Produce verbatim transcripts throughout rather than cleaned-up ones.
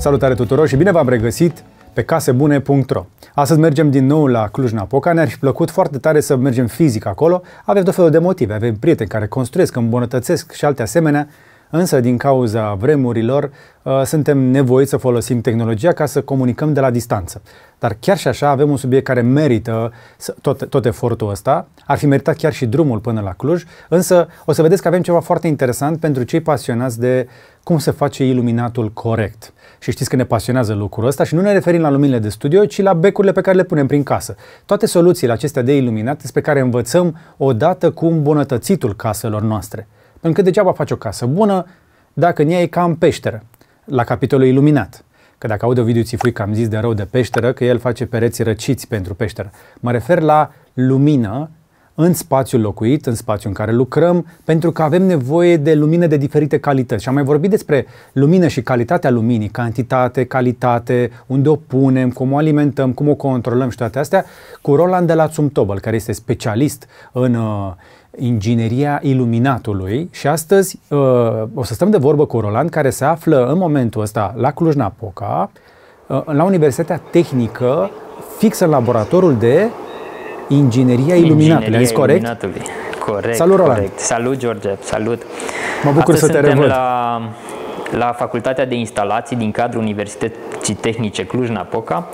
Salutare tuturor și bine v-am regăsit pe casebune punct ro. Astăzi mergem din nou la Cluj-Napoca, ne-ar fi plăcut foarte tare să mergem fizic acolo. Avem tot felul de motive, avem prieteni care construiesc, îmbunătățesc și alte asemenea, însă din cauza vremurilor suntem nevoiți să folosim tehnologia ca să comunicăm de la distanță. Dar chiar și așa avem un subiect care merită tot, tot efortul ăsta, ar fi meritat chiar și drumul până la Cluj, însă o să vedeți că avem ceva foarte interesant pentru cei pasionați de cum se face iluminatul corect. Și știți că ne pasionează lucrul ăsta și nu ne referim la luminile de studio, ci la becurile pe care le punem prin casă. Toate soluțiile acestea de iluminat despre care învățăm odată cu îmbunătățitul caselor noastre. Pentru că degeaba faci o casă bună dacă în ea e ca în peșteră, la capitolul iluminat. Că dacă aude Ovidiu Țifui că am zis de rău de peșteră, că el face pereți răciți pentru peșteră. Mă refer la lumină în spațiul locuit, în spațiul în care lucrăm, pentru că avem nevoie de lumină de diferite calități. Și am mai vorbit despre lumină și calitatea luminii, cantitate, calitate, unde o punem, cum o alimentăm, cum o controlăm și toate astea, cu Roland de la Zumtobel, care este specialist în uh, Ingineria Iluminatului și astăzi uh, o să stăm de vorbă cu Roland, care se află în momentul ăsta la Cluj-Napoca, uh, la Universitatea Tehnică, fix în laboratorul de Ingineria Iluminatului. Ai zis corect? Corect. Salut, Roland. Corect. Salut, George. Salut. Mă bucur astăzi să te revăd. La... la Facultatea de Instalații din cadrul Universității Tehnice Cluj-Napoca,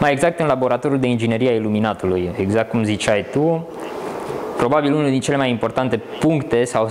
mai exact în laboratorul de Ingineria Iluminatului, exact cum ziceai tu. Probabil unul din cele mai importante puncte sau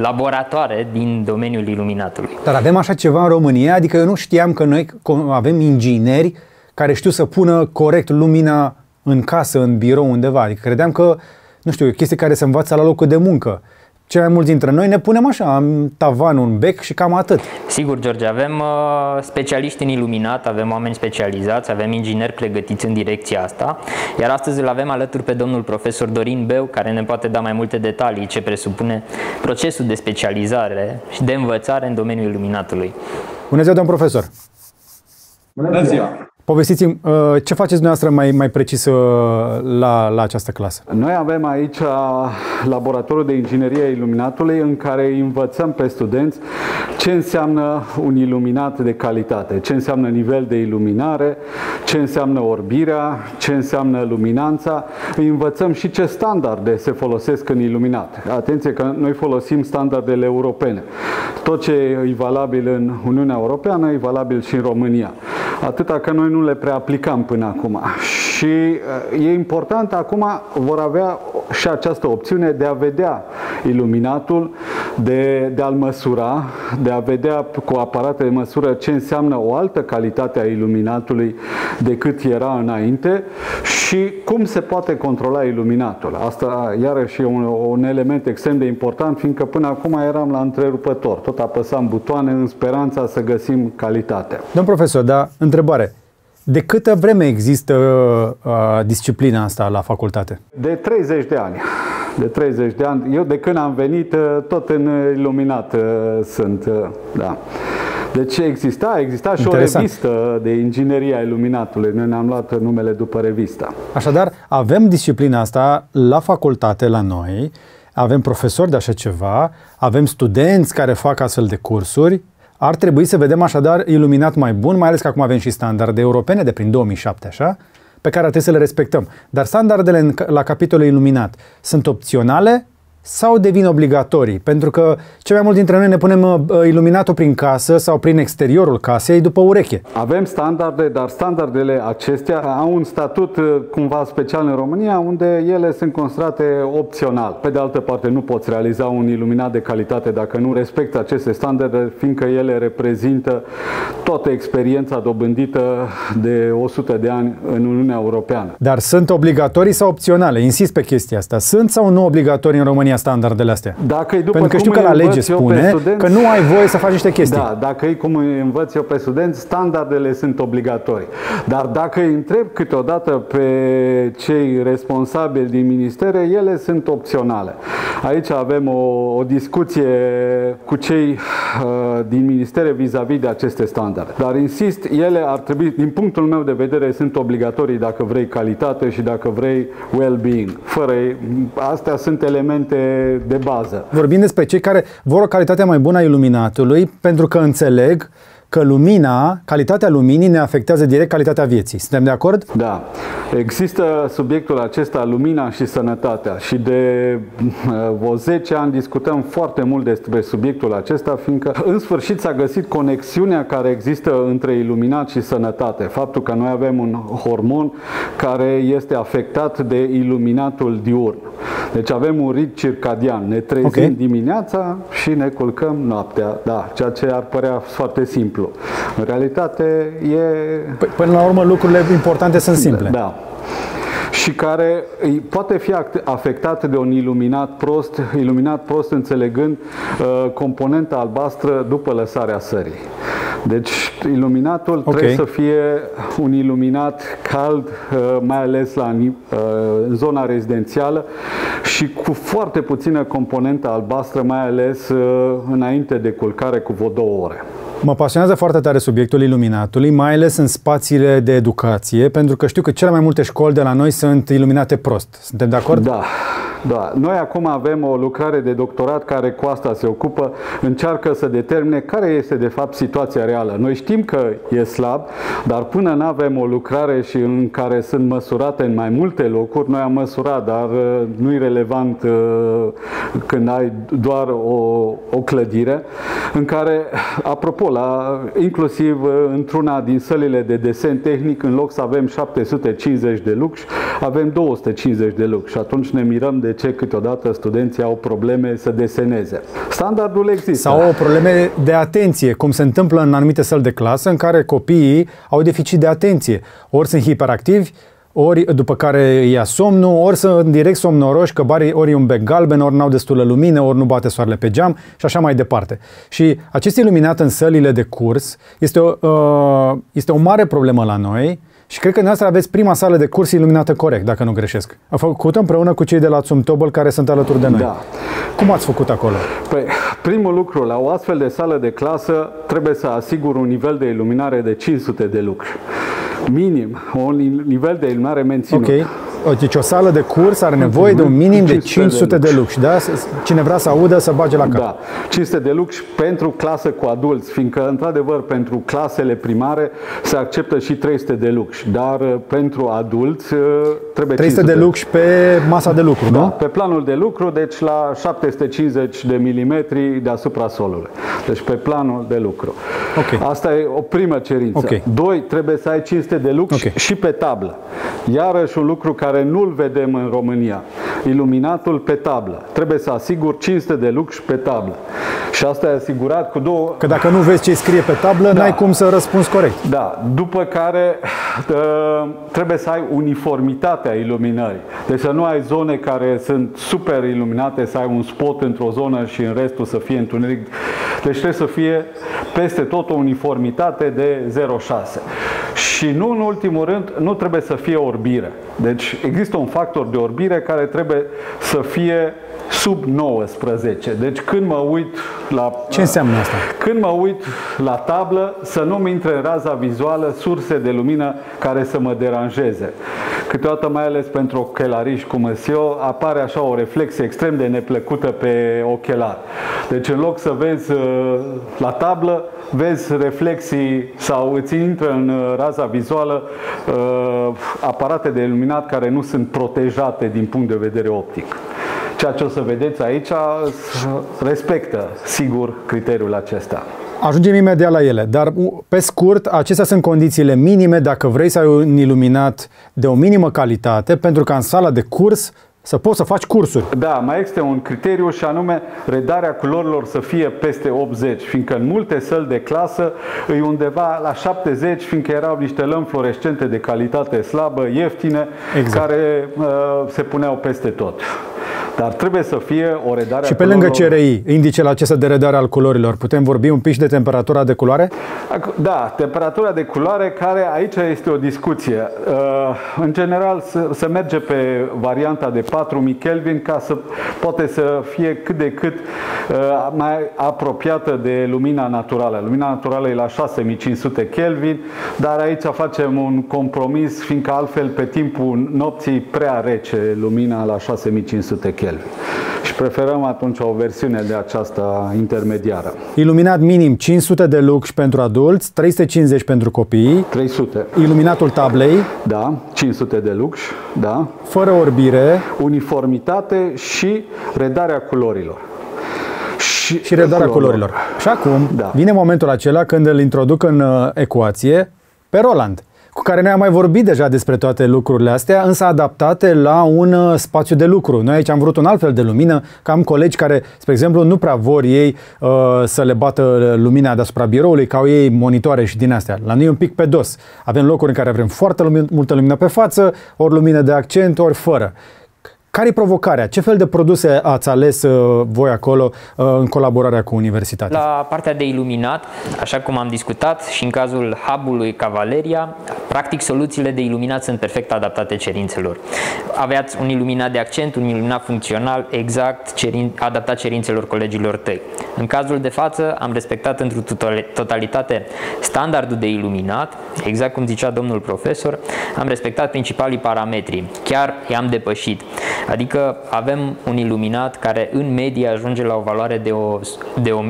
laboratoare din domeniul iluminatului. Dar avem așa ceva în România? Adică eu nu știam că noi avem ingineri care știu să pună corect lumina în casă, în birou, undeva. Adică credeam că, nu știu, e o chestie care se învață la locul de muncă. Cei mai mulți dintre noi ne punem așa, am tavanul în bec și cam atât. Sigur, George, avem uh, specialiști în iluminat, avem oameni specializați, avem ingineri pregătiți în direcția asta, iar astăzi îl avem alături pe domnul profesor Dorin Beu, care ne poate da mai multe detalii ce presupune procesul de specializare și de învățare în domeniul iluminatului. Bună ziua, domn profesor! Bună ziua! Povestiți-mi, ce faceți dumneavoastră mai, mai precis la, la această clasă? Noi avem aici laboratorul de Inginerie Iluminatului, în care învățăm pe studenți ce înseamnă un iluminat de calitate, ce înseamnă nivel de iluminare, ce înseamnă orbirea, ce înseamnă luminanța. Îi învățăm și ce standarde se folosesc în iluminat. Atenție că noi folosim standardele europene. Tot ce e valabil în Uniunea Europeană e valabil și în România. Atâta că noi nu le prea aplicam până acum. Și e important, acum vor avea și această opțiune de a vedea iluminatul, de, de a-l măsura, de a vedea cu aparate de măsură ce înseamnă o altă calitate a iluminatului decât era înainte și cum se poate controla iluminatul. Asta iarăși e un, un element extrem de important, fiindcă până acum eram la întrerupător. Tot apăsam butoane în speranța să găsim calitatea. Domn profesor, da, întrebare. De câtă vreme există uh, disciplina asta la facultate? De treizeci de ani. De treizeci de ani. Eu de când am venit, tot în iluminat sunt. Da. Deci exista, exista și o revistă de Ingineria Iluminatului. Noi ne-am luat numele după revista. Așadar, avem disciplina asta la facultate, la noi. Avem profesori de așa ceva. Avem studenți care fac astfel de cursuri. Ar trebui să vedem așadar iluminat mai bun, mai ales că acum avem și standarde europene de prin două mii șapte, așa, pe care trebuie să le respectăm. Dar standardele în, la capitolul iluminat sunt opționale sau devin obligatorii? Pentru că cel mai mult dintre noi ne punem iluminatul prin casă sau prin exteriorul casei după ureche. Avem standarde, dar standardele acestea au un statut cumva special în România, unde ele sunt considerate opțional. Pe de altă parte, nu poți realiza un iluminat de calitate dacă nu respecti aceste standarde, fiindcă ele reprezintă toată experiența dobândită de o sută de ani în Uniunea Europeană. Dar sunt obligatorii sau opționale? Insist pe chestia asta. Sunt sau nu obligatorii în România standardele astea? Dacă după Pentru că știu că la lege spune studenți, că nu ai voie să faci niște chestii. Da, dacă e cum învăț eu pe studenți, standardele sunt obligatorii. Dar dacă îi întreb câteodată pe cei responsabili din ministere, ele sunt opționale. Aici avem o, o discuție cu cei uh, din ministere vis-a-vis de aceste standarde. Dar insist, ele ar trebui, din punctul meu de vedere, sunt obligatorii dacă vrei calitate și dacă vrei well-being. Fără ei, astea sunt elemente de bază. Vorbim despre cei care vor o calitate mai bună a iluminatului, pentru că înțeleg că lumina, calitatea luminii ne afectează direct calitatea vieții. Suntem de acord? Da. Există subiectul acesta, lumina și sănătatea, și de o zece ani discutăm foarte mult despre subiectul acesta, fiindcă în sfârșit s-a găsit conexiunea care există între iluminat și sănătate. Faptul că noi avem un hormon care este afectat de iluminatul diurn. Deci avem un ritm circadian. Ne trezim okay. dimineața și ne culcăm noaptea. Da, ceea ce ar părea foarte simplu. În realitate e... Păi, până la urmă, lucrurile importante sunt simple. Da. Și care poate fi afectat de un iluminat prost, iluminat prost înțelegând uh, componenta albastră după lăsarea sării. Deci iluminatul okay. trebuie să fie un iluminat cald, uh, mai ales la uh, zona rezidențială și cu foarte puțină componentă albastră, mai ales uh, înainte de culcare cu vreo două ore. Mă pasionează foarte tare subiectul iluminatului, mai ales în spațiile de educație, pentru că știu că cele mai multe școli de la noi sunt iluminate prost. Suntem de acord? Da. Da. Noi acum avem o lucrare de doctorat care cu asta se ocupă, încearcă să determine care este de fapt situația reală. Noi știm că e slab, dar până nu avem o lucrare și în care sunt măsurate în mai multe locuri, noi am măsurat, dar nu e relevant când ai doar o, o clădire, în care, apropo, la, inclusiv într-una din sălile de desen tehnic, în loc să avem șapte sute cincizeci de lux, avem două sute cincizeci de lux și atunci ne mirăm de ce câteodată studenții au probleme să deseneze. Standardul există. Sau au probleme de atenție, cum se întâmplă în anumite săli de clasă în care copiii au deficit de atenție. Ori sunt hiperactivi, ori după care ia somnul, ori sunt direct somnoroși, că bari, ori e un bec galben, ori n-au destulă lumină, ori nu bate soarele pe geam și așa mai departe. Și acest iluminat în sălile de curs este o, uh, este o mare problemă la noi. Și cred că dumneavoastră aveți prima sală de curs iluminată corect, dacă nu greșesc. Am făcut împreună cu cei de la Zumtobel care sunt alături de noi. Da. Cum ați făcut acolo? Păi, primul lucru, la o astfel de sală de clasă trebuie să asigur un nivel de iluminare de cinci sute de lux. Minim, un nivel de iluminare menținut. Okay. Deci o sală de curs are nevoie de un minim de cinci sute de lux. Da? Cine vrea să audă, să bage la cap. Da. cinci sute de lux pentru clasă cu adulți, fiindcă, într-adevăr, pentru clasele primare se acceptă și trei sute de lux. Dar pentru adulți trebuie trei sute de lux pe masa de lucru, da? Nu? Pe planul de lucru, deci la șapte sute cincizeci de milimetri deasupra solului. Deci pe planul de lucru. Okay. Asta e o primă cerință. Okay. Doi, trebuie să ai cinci sute de lux okay. și pe tablă. Iarăși un lucru care nu-l vedem în România. Iluminatul pe tablă. Trebuie să asigur cinci sute de lux pe tablă. Și asta e asigurat cu două... Că dacă nu vezi ce scrie pe tablă, da. N-ai cum să răspunzi corect. Da. După care trebuie să ai uniformitatea iluminării. Deci să nu ai zone care sunt super iluminate, să ai un spot într-o zonă și în restul să fie întuneric. Deci trebuie să fie peste tot o uniformitate de zero virgulă șase. Și nu în ultimul rând, nu trebuie să fie orbire. Deci există un factor de orbire care trebuie să fie sub nouăsprezece. Deci când mă uit la... Ce înseamnă asta? Când mă uit la tablă, să nu-mi intre în raza vizuală surse de lumină care să mă deranjeze. Câteodată, mai ales pentru ochelariști cum sunt eu, apare așa o reflexie extrem de neplăcută pe ochelar. Deci în loc să vezi la tablă, vezi reflexii sau îți intră în raza vizuală aparate de iluminat care nu sunt protejate din punct de vedere optic. Ceea ce o să vedeți aici respectă, sigur, criteriul acesta. Ajungem imediat la ele, dar pe scurt, acestea sunt condițiile minime dacă vrei să ai un iluminat de o minimă calitate, pentru că în sala de curs să poți să faci cursuri. Da, mai este un criteriu și anume redarea culorilor să fie peste optzeci, fiindcă în multe săli de clasă e undeva la șaptezeci, fiindcă erau niște lămpi fluorescente de calitate slabă, ieftine, exact. Care uh, se puneau peste tot. Dar trebuie să fie o redare. Și pe lângă C R I, indicele acesta de redare al culorilor, putem vorbi un pic și de temperatura de culoare? Da, temperatura de culoare, care aici este o discuție. În general se merge pe varianta de patru mii Kelvin ca să poate să fie cât de cât mai apropiată de lumina naturală. Lumina naturală e la șase mii cinci sute Kelvin, dar aici facem un compromis, fiindcă altfel pe timpul nopții prea rece lumina la șase mii cinci sute Kelvin. Kelvin. Și preferăm atunci o versiune de aceasta intermediară. Iluminat minim cinci sute de lux pentru adulți, trei sute cincizeci pentru copii. trei sute. Iluminatul tablei. Da, cinci sute de lux, da. Fără orbire. Uniformitate și redarea culorilor. Și, și redarea culorilor. culorilor. Și acum da. vine momentul acela când îl introduc în ecuație pe Roland, cu care noi am mai vorbit deja despre toate lucrurile astea, însă adaptate la un spațiu de lucru. Noi aici am vrut un alt fel de lumină, că am colegi care, spre exemplu, nu prea vor ei uh, să le bată lumina deasupra biroului, că au ei monitoare și din astea. La noi e un pic pe dos. Avem locuri în care vrem foarte lumină, multă lumină pe față, ori lumină de accent, ori fără. Care e provocarea? Ce fel de produse ați ales uh, voi acolo uh, în colaborarea cu universitatea? La partea de iluminat, așa cum am discutat și în cazul hub-ului Cavaleria, practic soluțiile de iluminat sunt perfect adaptate cerințelor. Aveați un iluminat de accent, un iluminat funcțional, exact cerin adaptat cerințelor colegilor tăi. În cazul de față am respectat într-o totalitate standardul de iluminat, exact cum zicea domnul profesor, am respectat principalii parametri, chiar i-am depășit. Adică avem un iluminat care în medie ajunge la o valoare de o, de o,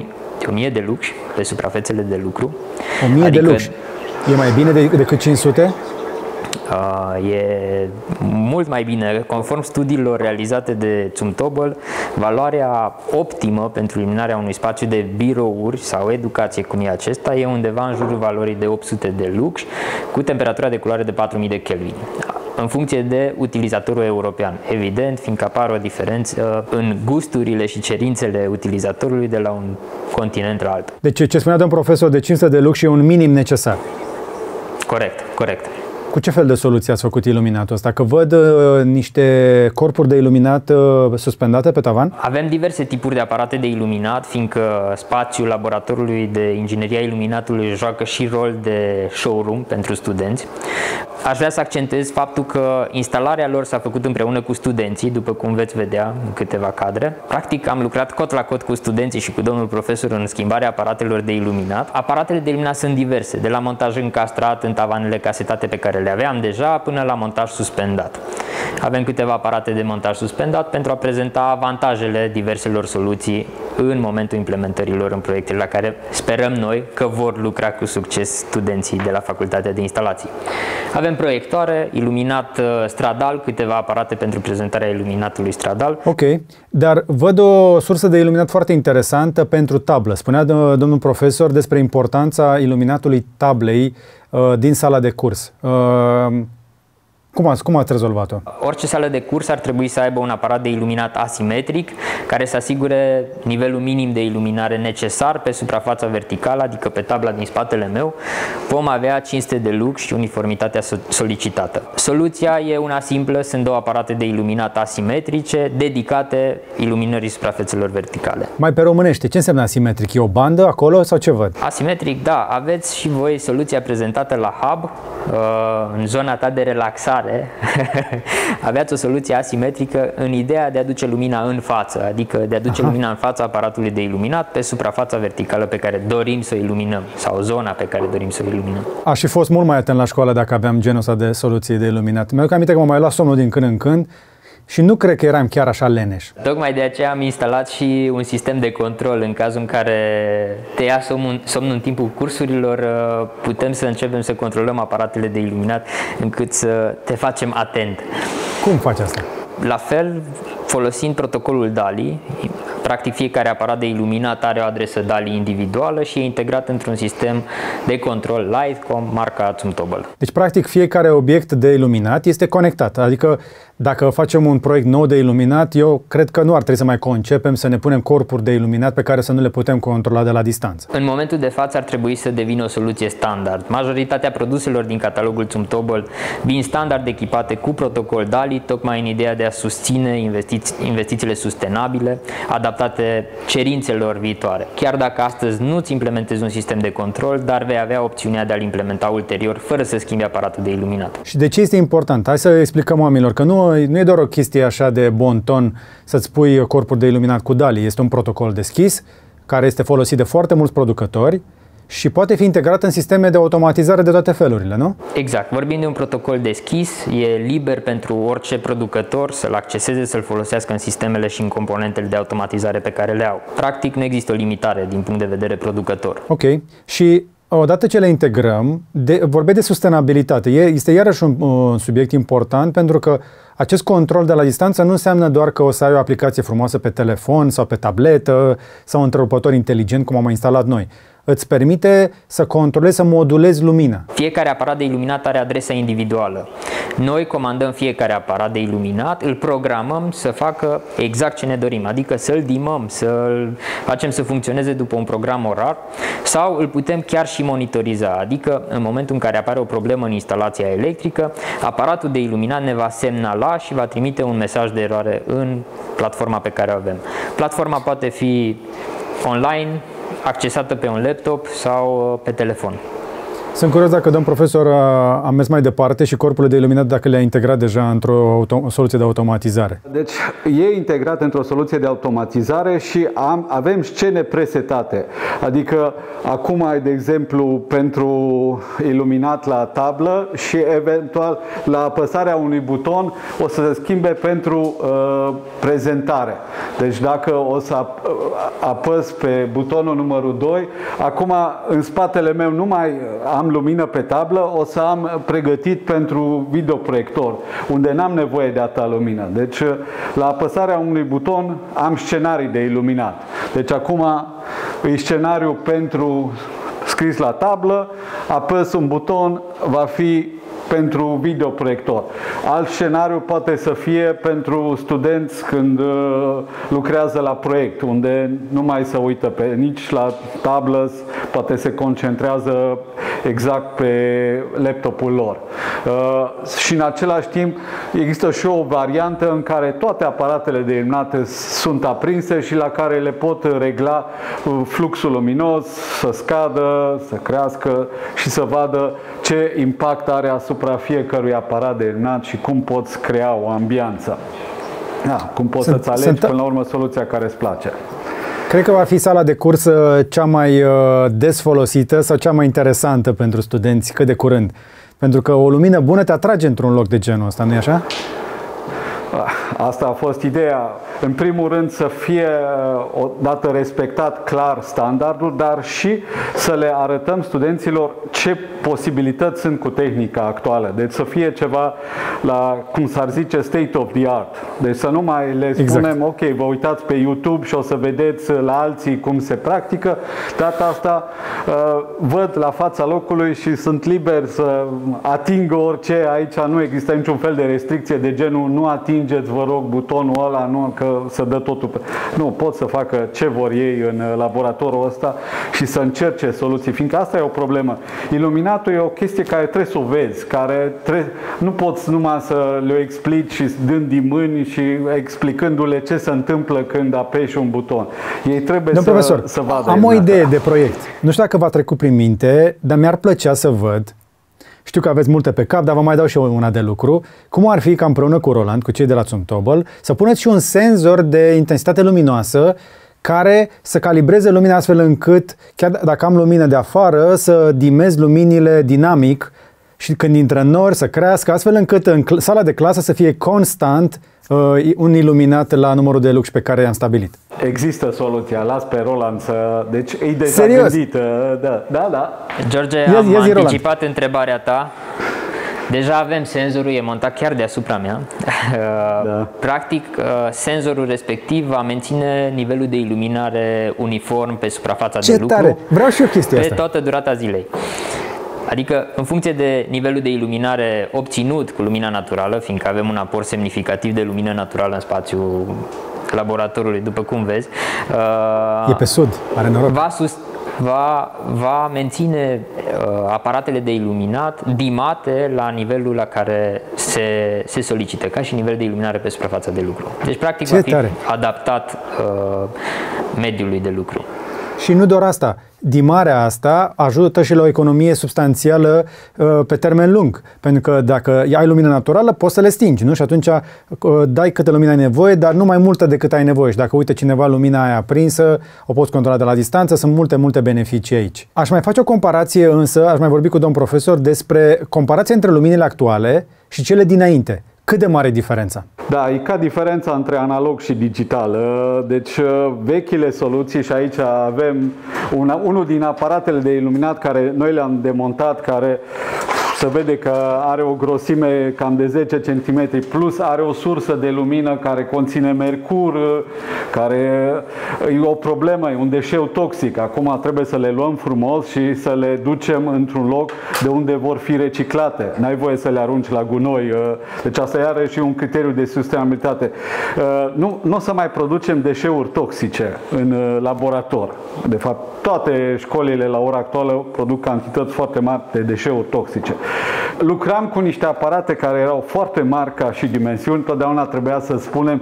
de o mie de lux pe suprafețele de lucru. o mie adică, de lux? E mai bine de, decât cinci sute? Uh, e mult mai bine. Conform studiilor realizate de Zumtobel, valoarea optimă pentru iluminarea unui spațiu de birouri sau educație, cum e acesta, e undeva în jurul valorii de opt sute de lux cu temperatura de culoare de patru mii de Kelvin, în funcție de utilizatorul european, evident, fiindcă apar o diferență în gusturile și cerințele utilizatorului de la un continent la altul. Deci ce spunea domnul profesor, de cinci sute de lux e un minim necesar. Corect, corect. Cu ce fel de soluție ați făcut iluminatul ăsta? Că văd uh, niște corpuri de iluminat uh, suspendate pe tavan? Avem diverse tipuri de aparate de iluminat, fiindcă spațiul laboratorului de Ingineria Iluminatului joacă și rol de showroom pentru studenți. Aș vrea să accentuez faptul că instalarea lor s-a făcut împreună cu studenții, după cum veți vedea în câteva cadre. Practic am lucrat cot la cot cu studenții și cu domnul profesor în schimbarea aparatelor de iluminat. Aparatele de iluminat sunt diverse, de la montaj încastrat în tavanele casetate pe care le aveam deja până la montaj suspendat. Avem câteva aparate de montaj suspendat pentru a prezenta avantajele diverselor soluții în momentul implementărilor în proiectele la care sperăm noi că vor lucra cu succes studenții de la Facultatea de Instalații. Avem proiectoare, iluminat stradal, câteva aparate pentru prezentarea iluminatului stradal. Ok, dar văd o sursă de iluminat foarte interesantă pentru tablă. Spunea domnul profesor despre importanța iluminatului tablei din sala de curs. Cum ați, cum ați rezolvat-o? Orice sală de curs ar trebui să aibă un aparat de iluminat asimetric care să asigure nivelul minim de iluminare necesar pe suprafața verticală, adică pe tabla din spatele meu. Vom avea cinci sute de lux și uniformitatea solicitată. Soluția e una simplă, sunt două aparate de iluminat asimetrice dedicate iluminării suprafețelor verticale. Mai pe românește, ce înseamnă asimetric? E o bandă acolo sau ce văd? Asimetric, da, aveți și voi soluția prezentată la hub, în zona ta de relaxare. Aveați o soluție asimetrică în ideea de a aduce lumina în față, adică de a aduce Aha. lumina în fața aparatului de iluminat pe suprafața verticală pe care dorim să o iluminăm sau zona pe care dorim să o iluminăm. Aș fi fost mult mai atent la școală dacă aveam genul ăsta de soluție de iluminat. Mi-aduc aminte că mă mai lua somnul din când în când și nu cred că eram chiar așa leneș. Tocmai de aceea am instalat și un sistem de control. În cazul în care te ia somnul, somnul în timpul cursurilor, putem să începem să controlăm aparatele de iluminat încât să te facem atent. Cum faci asta? La fel, folosind protocolul DALI, practic fiecare aparat de iluminat are o adresă DALI individuală și e integrat într-un sistem de control Litecom, marca Zumtobel. Deci, practic, fiecare obiect de iluminat este conectat. Adică, dacă facem un proiect nou de iluminat, eu cred că nu ar trebui să mai concepem să ne punem corpuri de iluminat pe care să nu le putem controla de la distanță. În momentul de față ar trebui să devină o soluție standard. Majoritatea produselor din catalogul Zumtobel vin standard echipate cu protocol DALI, tocmai în ideea de a susține investiți, investițiile sustenabile, adaptate cerințelor viitoare. Chiar dacă astăzi nu-ți implementezi un sistem de control, dar vei avea opțiunea de a-l implementa ulterior, fără să schimbi aparatul de iluminat. Și de ce este important? Hai să explicăm oamenilor că nu, nu e doar o chestie așa de bon ton să-ți pui corpul de iluminat cu DALI. Este un protocol deschis, care este folosit de foarte mulți producători, Și poate fi integrat în sisteme de automatizare de toate felurile, nu? Exact. Vorbim de un protocol deschis, e liber pentru orice producător să-l acceseze, să-l folosească în sistemele și în componentele de automatizare pe care le au. Practic, nu există o limitare din punct de vedere producător. Ok. Și odată ce le integrăm, de, vorbeam de sustenabilitate. Este iarăși un, un subiect important, pentru că acest control de la distanță nu înseamnă doar că o să ai o aplicație frumoasă pe telefon sau pe tabletă sau un întrerupător inteligent, cum am mai instalat noi. Îți permite să controlezi, să modulezi lumina. Fiecare aparat de iluminat are adresa individuală. Noi comandăm fiecare aparat de iluminat, îl programăm să facă exact ce ne dorim, adică să-l dimăm, să-l facem să funcționeze după un program orar, sau îl putem chiar și monitoriza, adică în momentul în care apare o problemă în instalația electrică, aparatul de iluminat ne va semnala și va trimite un mesaj de eroare în platforma pe care o avem. Platforma poate fi online, accesată pe un laptop sau pe telefon. Sunt curios dacă domn profesor a mers mai departe și corpurile de iluminat dacă le-a integrat deja într-o soluție de automatizare. Deci e integrat într-o soluție de automatizare și am, avem scene presetate. Adică acum ai, de exemplu, pentru iluminat la tablă și eventual la apăsarea unui buton o să se schimbe pentru uh, prezentare. Deci dacă o să apăs pe butonul numărul doi, acum în spatele meu nu mai am Am lumină pe tablă, o să am pregătit pentru videoproiector, unde n-am nevoie de atâta lumină. Deci, la apăsarea unui buton, am scenarii de iluminat. Deci, acum e scenariu pentru scris la tablă, apăs un buton, va fi pentru videoproiector. Alt scenariu poate să fie pentru studenți când lucrează la proiect, unde nu mai se uită pe nici la tablă, poate se concentrează exact pe laptopul lor. Și în același timp există și o variantă în care toate aparatele de iluminat sunt aprinse și la care le pot regla fluxul luminos, să scadă, să crească și să vadă ce impact are asupra fiecărui aparat de iluminat și cum poți crea o ambianță. Da, cum poți să-ți alegi sunt... până la urmă soluția care îți place. Cred că va fi sala de curs cea mai des folosită sau cea mai interesantă pentru studenți cât de curând. Pentru că o lumină bună te atrage într-un loc de genul ăsta, nu-i așa? Asta a fost ideea. În primul rând să fie odată respectat clar standardul, dar și să le arătăm studenților ce posibilități sunt cu tehnica actuală. Deci să fie ceva la, cum s-ar zice, state of the art. Deci să nu mai le spunem, exact. Ok, vă uitați pe YouTube și o să vedeți la alții cum se practică. Data asta văd la fața locului și sunt liber să atingă orice. Aici nu există niciun fel de restricție de genul nu atingeți, vă rog, butonul ăla, nu că să dă totul pe... Nu, pot să facă ce vor ei în laboratorul ăsta și să încerce soluții, fiindcă asta e o problemă. Iluminatul e o chestie care trebuie să o vezi, care trebuie... nu poți numai să le explici și dând din mâini și explicându-le ce se întâmplă când apeși un buton. Ei trebuie să, profesor, să vadă. Am o idee de proiect. Nu știu dacă v-a trecut prin minte, dar mi-ar plăcea să văd. Știu că aveți multe pe cap, dar vă mai dau și eu una de lucru. Cum ar fi ca împreună cu Roland, cu cei de la Zumtobel, să puneți și un senzor de intensitate luminoasă care să calibreze lumina astfel încât, chiar dacă am lumină de afară, să dimez luminile dinamic și când intră nori să crească, astfel încât în sala de clasă să fie constant uh, un iluminat la numărul de lux pe care i-am stabilit. Există soluția, las pe Roland să... Deci e deja gândită. Da, da, da. George, ia, am ia zi, anticipat Roland. Întrebarea ta. Deja avem senzorul, e montat chiar deasupra mea. Da. Practic, senzorul respectiv va menține nivelul de iluminare uniform pe suprafața Ce de lucru. Tare. Vreau și eu chestia pe asta. Toată durata zilei. Adică, în funcție de nivelul de iluminare obținut cu lumina naturală, fiindcă avem un aport semnificativ de lumină naturală în spațiul laboratorului, după cum vezi, e pe sud, are noroc. Va, sus, va, va menține aparatele de iluminat dimate la nivelul la care se, se solicită, ca și nivel de iluminare pe suprafața de lucru. Deci, practic, Ce va fi tare. adaptat uh, mediului de lucru. Și nu doar asta, dimarea asta ajută și la o economie substanțială pe termen lung, pentru că dacă ai lumină naturală, poți să le stingi, nu? Și atunci dai câte lumină ai nevoie, dar nu mai multă decât ai nevoie. Și dacă uite cineva lumina aia aprinsă, o poți controla de la distanță, sunt multe, multe beneficii aici. Aș mai face o comparație însă, aș mai vorbi cu domnul profesor despre comparația între luminile actuale și cele dinainte. Cât de mare e diferența? Da, e ca diferența între analog și digital. Deci vechile soluții, și aici avem una, unul din aparatele de iluminat care noi le-am demontat, care se vede că are o grosime cam de zece centimetri, plus are o sursă de lumină care conține mercur, care e o problemă, e un deșeu toxic. Acum trebuie să le luăm frumos și să le ducem într-un loc de unde vor fi reciclate. N-ai voie să le arunci la gunoi. Deci asta iarăși și un criteriu de sustenabilitate. Nu, nu o să mai producem deșeuri toxice în laborator. De fapt, toate școlile la ora actuală produc cantități foarte mari de deșeuri toxice. Lucram cu niște aparate care erau foarte mari ca și dimensiuni, totdeauna trebuia să spunem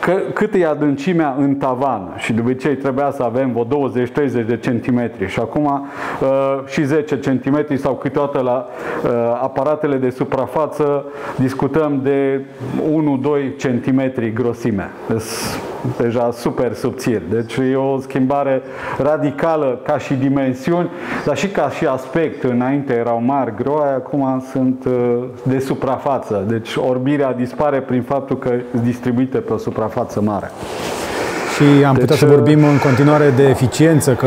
că, cât e adâncimea în tavan și de obicei trebuia să avem vreo douăzeci-treizeci de centimetri și acum uh, și zece centimetri sau câteodată la uh, aparatele de suprafață discutăm de unu-doi centimetri grosime. Deci, deja super subțiri. Deci e o schimbare radicală ca și dimensiuni, dar și ca și aspect. Înainte erau mari, groaie, acum sunt de suprafață. Deci orbirea dispare prin faptul că sunt distribuite pe o suprafață mare. Și am deci, putea să vorbim în continuare de eficiență, că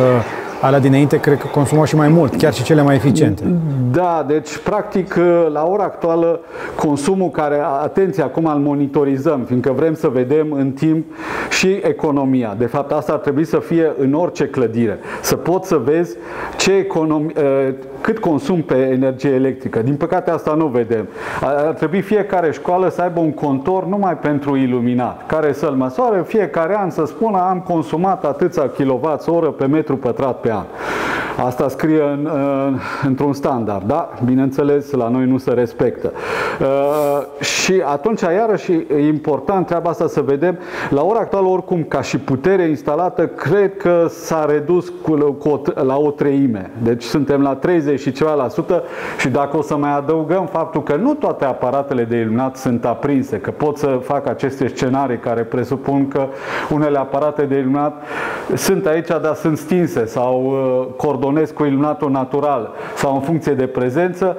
alea dinainte cred că consumau și mai mult, chiar și cele mai eficiente. Da, deci practic la ora actuală consumul care, atenție, acum îl monitorizăm, fiindcă vrem să vedem în timp și economia. De fapt asta ar trebui să fie în orice clădire, să poți să vezi ce economie, cât consum pe energie electrică. Din păcate asta nu vedem. Ar trebui fiecare școală să aibă un contor numai pentru iluminat, care să-l măsoare fiecare an, să spună am consumat atâția kilowatt-oră pe metru pătrat pe an. Asta scrie în, în, într-un standard, da? Bineînțeles, la noi nu se respectă. Uh, și atunci, iarăși, e important treaba asta să vedem. La ora actuală, oricum, ca și putere instalată, cred că s-a redus cu, cu, la o treime. Deci suntem la treizeci și ceva la sută și dacă o să mai adăugăm faptul că nu toate aparatele de iluminat sunt aprinse, că pot să fac aceste scenarii care presupun că unele aparate de iluminat sunt aici, dar sunt stinse sau coordonez cu iluminatul natural sau în funcție de prezență,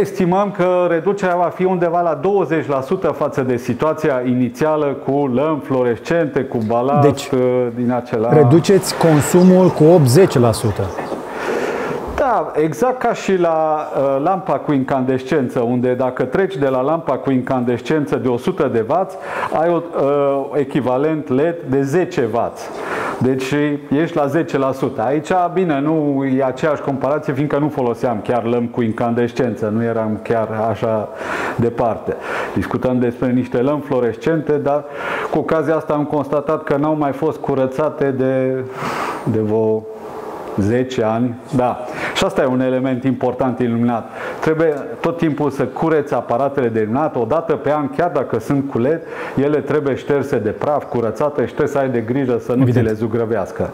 estimăm că reducerea va fi undeva la douăzeci la sută față de situația inițială cu lămpi fluorescente, cu balast, deci, din acela... reduceți consumul cu optzeci la sută. Da, exact ca și la uh, lampa cu incandescență, unde dacă treci de la lampa cu incandescență de o sută de wați, ai un uh, echivalent L E D de zece wați. Deci ești la zece la sută. Aici, bine, nu e aceeași comparație, fiindcă nu foloseam chiar lămpi cu incandescență, nu eram chiar așa departe. Discutăm despre niște lămpi fluorescente, dar cu ocazia asta am constatat că n-au mai fost curățate de, de vreo zece ani, da. Și asta e un element important iluminat. Trebuie tot timpul să cureți aparatele de iluminat, o dată pe an, chiar dacă sunt cu L E D, ele trebuie șterse de praf, curățate și trebuie să ai de grijă să nu Evident. ți le zugrăvească.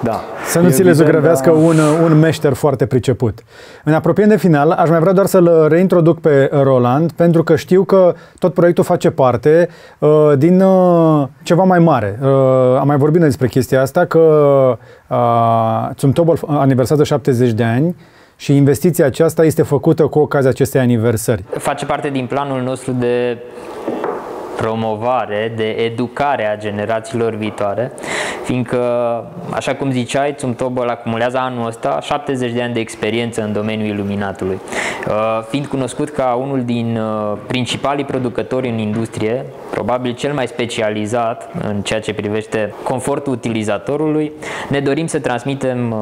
Da. Să nu ți le zugrăvească da. un, un meșter foarte priceput. În apropiere de final, aș mai vrea doar să-l reintroduc pe Roland, pentru că știu că tot proiectul face parte uh, din uh, ceva mai mare. Uh, am mai vorbit despre chestia asta, că uh, Zumtobel aniversează șaptezeci de ani și investiția aceasta este făcută cu ocazia acestei aniversări. Face parte din planul nostru de promovare, de educare a generațiilor viitoare, fiindcă, așa cum ziceai, Zumtobel acumulează anul ăsta șaptezeci de ani de experiență în domeniul iluminatului, fiind cunoscut ca unul din principalii producători în industrie, probabil cel mai specializat în ceea ce privește confortul utilizatorului. Ne dorim să transmitem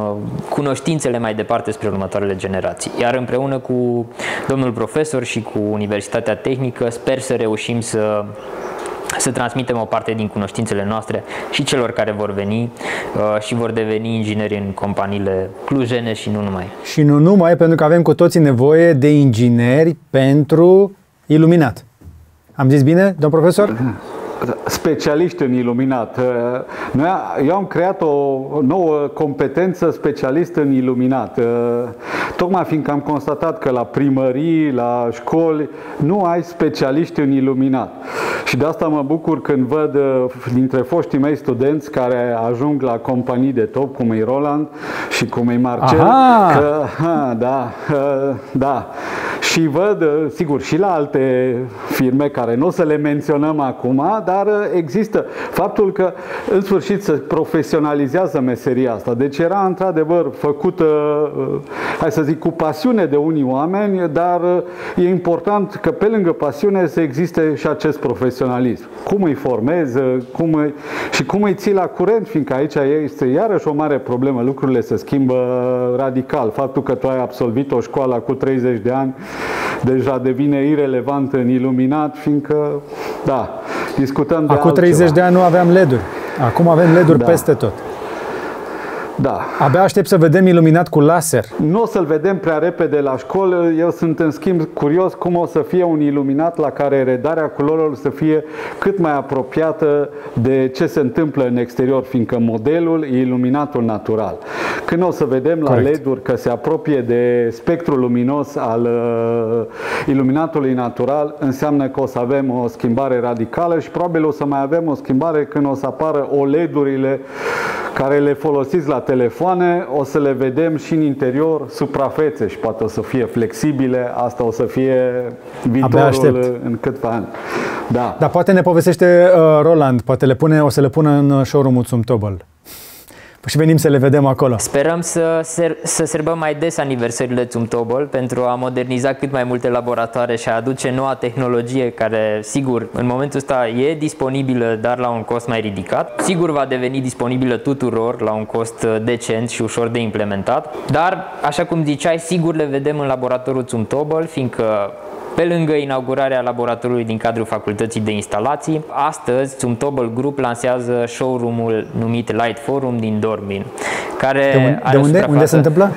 cunoștințele mai departe spre următoarele generații, iar împreună cu domnul profesor și cu Universitatea Tehnică sper să reușim să să transmitem o parte din cunoștințele noastre și celor care vor veni uh, și vor deveni ingineri în companiile clujene și nu numai. Și nu numai, pentru că avem cu toții nevoie de ingineri pentru iluminat. Am zis bine, domn profesor? specialiști în iluminat. Noi, eu am creat o nouă competență, specialist în iluminat. Tocmai fiindcă am constatat că la primării, la școli, nu ai specialiști în iluminat. Și de asta mă bucur când văd dintre foștii mei studenți care ajung la companii de top, cum e Roland și cum e Marcel. Aha! Că, da, da. Și văd, sigur, și la alte firme care nu o să le menționăm acum, dar există faptul că, în sfârșit, se profesionalizează meseria asta. Deci era, într-adevăr, făcută, hai să zic, cu pasiune de unii oameni, dar e important că, pe lângă pasiune, să existe și acest profesionalism. Cum îi formezi cum îi... și cum îi ții la curent, fiindcă aici este iarăși o mare problemă. Lucrurile se schimbă radical. Faptul că tu ai absolvit o școală cu treizeci de ani deja devine irelevant în iluminat, fiindcă, da, discutăm de altceva. Acum treizeci de ani nu aveam L E D-uri. Acum avem L E D-uri da. Peste tot. Da. Abia aștept să vedem iluminat cu laser. Nu o să-l vedem prea repede la școală. Eu sunt, în schimb, curios cum o să fie un iluminat la care redarea culorilor să fie cât mai apropiată de ce se întâmplă în exterior, fiindcă modelul e iluminatul natural. Când o să vedem la L E D-uri că se apropie de spectrul luminos al uh, iluminatului natural, înseamnă că o să avem o schimbare radicală și probabil o să mai avem o schimbare când o să apară O L E D-urile care le folosiți la telefoane, o să le vedem și în interior, suprafețe, și poate o să fie flexibile. Asta o să fie viitorul în câtva ani. Da. Dar poate ne povestește uh, Roland, poate le pune, o să le pună în showroom-ul Zumtobel. Și venim să le vedem acolo. Sperăm să, ser să serbăm mai des aniversările Zumtobel pentru a moderniza cât mai multe laboratoare și a aduce noua tehnologie care, sigur, în momentul ăsta e disponibilă, dar la un cost mai ridicat. Sigur va deveni disponibilă tuturor la un cost decent și ușor de implementat. Dar, așa cum ziceai, sigur le vedem în laboratorul Zumtobel, fiindcă pe lângă inaugurarea laboratorului din cadrul Facultății de Instalații, astăzi Zumtobel Group lansează showroom-ul numit Light Forum din Dornbirn. Care de un, are de unde, unde se întâmplă?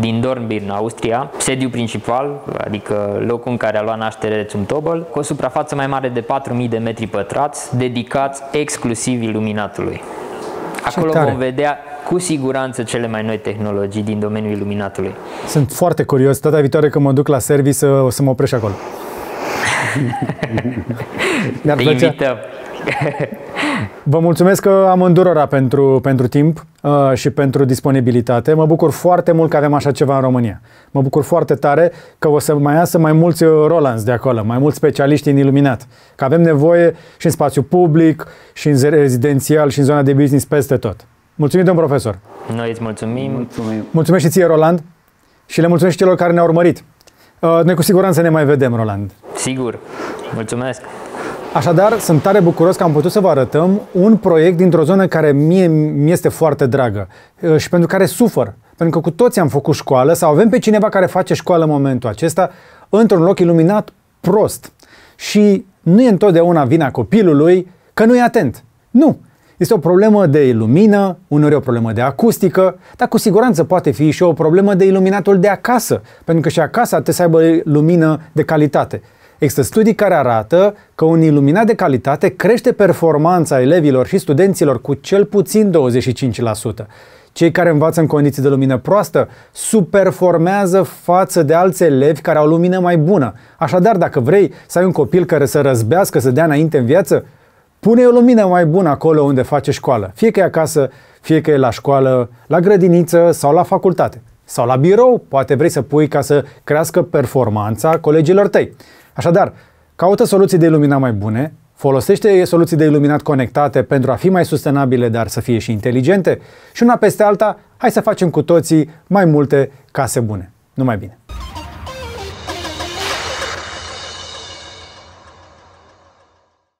Din Dornbirn, Austria, sediu principal, adică locul în care a luat naștere Zumtobel, cu o suprafață mai mare de patru mii de metri pătrați, dedicați exclusiv iluminatului. Acolo vom vedea cu siguranță cele mai noi tehnologii din domeniul iluminatului. Sunt foarte curios. Data viitoare când mă duc la service o să mă oprești acolo. Te invităm. Vă mulțumesc amândurora pentru, pentru timp uh, și pentru disponibilitate. Mă bucur foarte mult că avem așa ceva în România. Mă bucur foarte tare că o să mai iasă mai mulți Rolands de acolo, mai mulți specialiști în iluminat. Că avem nevoie și în spațiu public, și în rezidențial, și în zona de business, peste tot. Mulțumim, domn profesor! Noi îți mulțumim! Mulțumim, mulțumim și ție, Roland, și le mulțumim și celor care ne-au urmărit. Uh, noi cu siguranță ne mai vedem, Roland. Sigur! Mulțumesc! Așadar, sunt tare bucuros că am putut să vă arătăm un proiect dintr-o zonă care mie mi este foarte dragă și pentru care sufăr. Pentru că cu toți am făcut școală sau avem pe cineva care face școală în momentul acesta într-un loc iluminat prost. Și nu e întotdeauna vina copilului că nu e atent. Nu! Este o problemă de lumină, uneori o problemă de acustică, dar cu siguranță poate fi și o problemă de iluminatul de acasă, pentru că și acasă trebuie să aibă lumină de calitate. Există studii care arată că un iluminat de calitate crește performanța elevilor și studenților cu cel puțin douăzeci și cinci la sută. Cei care învață în condiții de lumină proastă superformează față de alți elevi care au lumină mai bună. Așadar, dacă vrei să ai un copil care să răzbească, să dea înainte în viață, pune o lumină mai bună acolo unde face școală. Fie că e acasă, fie că e la școală, la grădiniță sau la facultate. Sau la birou, poate vrei să pui ca să crească performanța colegilor tăi. Așadar, caută soluții de iluminat mai bune, folosește soluții de iluminat conectate pentru a fi mai sustenabile, dar să fie și inteligente, și una peste alta, hai să facem cu toții mai multe case bune. Numai bine!